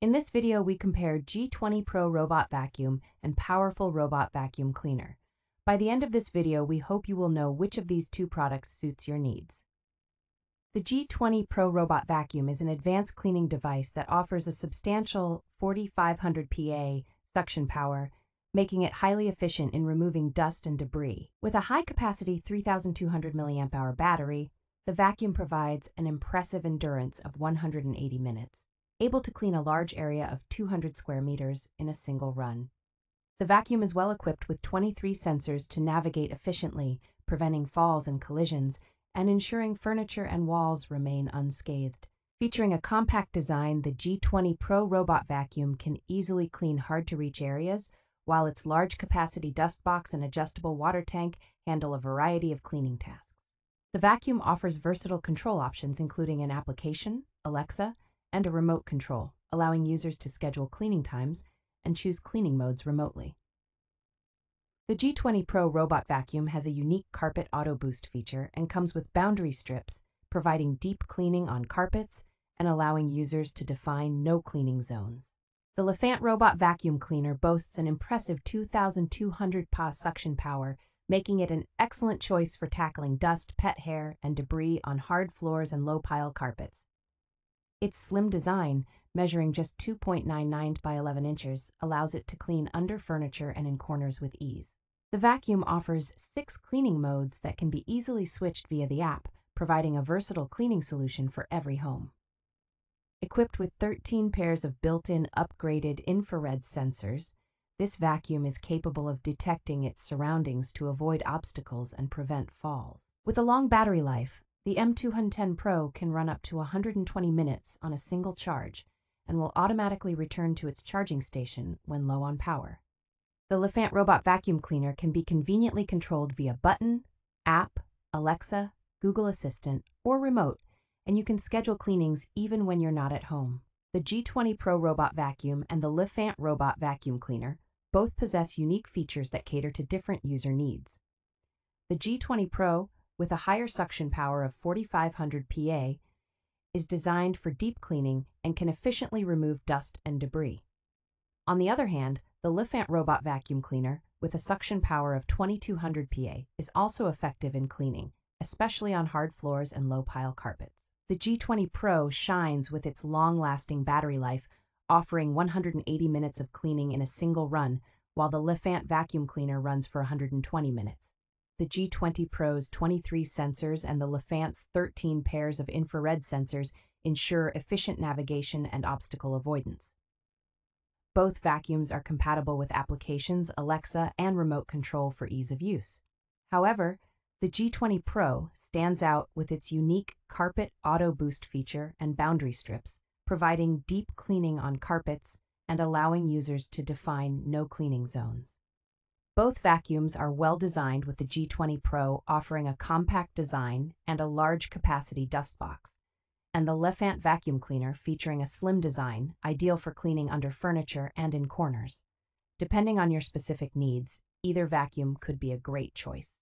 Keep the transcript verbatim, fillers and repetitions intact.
In this video, we compare G twenty Pro Robot Vacuum and Powerful Robot Vacuum Cleaner. By the end of this video, we hope you will know which of these two products suits your needs. The G twenty Pro Robot Vacuum is an advanced cleaning device that offers a substantial forty-five hundred P A suction power, making it highly efficient in removing dust and debris. With a high-capacity three thousand two hundred milliamp hour battery, the vacuum provides an impressive endurance of one hundred eighty minutes. Able to clean a large area of two hundred square meters in a single run. The vacuum is well equipped with twenty-three sensors to navigate efficiently, preventing falls and collisions, and ensuring furniture and walls remain unscathed. Featuring a compact design, the G twenty Pro Robot Vacuum can easily clean hard-to-reach areas, while its large-capacity dust box and adjustable water tank handle a variety of cleaning tasks. The vacuum offers versatile control options, including an application, Alexa, and a remote control, allowing users to schedule cleaning times and choose cleaning modes remotely. The G twenty Pro Robot Vacuum has a unique carpet auto boost feature and comes with boundary strips, providing deep cleaning on carpets and allowing users to define no cleaning zones. The LeFant Robot Vacuum Cleaner boasts an impressive two thousand two hundred P A suction power, making it an excellent choice for tackling dust, pet hair, and debris on hard floors and low-pile carpets. Its slim design, measuring just two point nine nine by eleven inches, allows it to clean under furniture and in corners with ease. The vacuum offers six cleaning modes that can be easily switched via the app, providing a versatile cleaning solution for every home. Equipped with thirteen pairs of built-in upgraded infrared sensors, this vacuum is capable of detecting its surroundings to avoid obstacles and prevent falls. With a long battery life, the M two ten Pro can run up to one hundred twenty minutes on a single charge and will automatically return to its charging station when low on power. The LeFant Robot Vacuum Cleaner can be conveniently controlled via button, app, Alexa, Google Assistant, or remote, and you can schedule cleanings even when you're not at home. The G twenty Pro Robot Vacuum and the LeFant Robot Vacuum Cleaner both possess unique features that cater to different user needs. The G twenty Pro, with a higher suction power of forty-five hundred P A, is designed for deep cleaning and can efficiently remove dust and debris. On the other hand, the LeFant Robot Vacuum Cleaner, with a suction power of twenty-two hundred P A, is also effective in cleaning, especially on hard floors and low-pile carpets. The G twenty Pro shines with its long-lasting battery life, offering one hundred eighty minutes of cleaning in a single run, while the LeFant Vacuum Cleaner runs for one hundred twenty minutes. The G twenty Pro's twenty-three sensors and the LeFant's thirteen pairs of infrared sensors ensure efficient navigation and obstacle avoidance. Both vacuums are compatible with applications, Alexa, and remote control for ease of use. However, the G twenty Pro stands out with its unique carpet auto boost feature and boundary strips, providing deep cleaning on carpets and allowing users to define no cleaning zones. Both vacuums are well-designed, with the G twenty Pro offering a compact design and a large-capacity dust box, and the LeFant Vacuum Cleaner featuring a slim design, ideal for cleaning under furniture and in corners. Depending on your specific needs, either vacuum could be a great choice.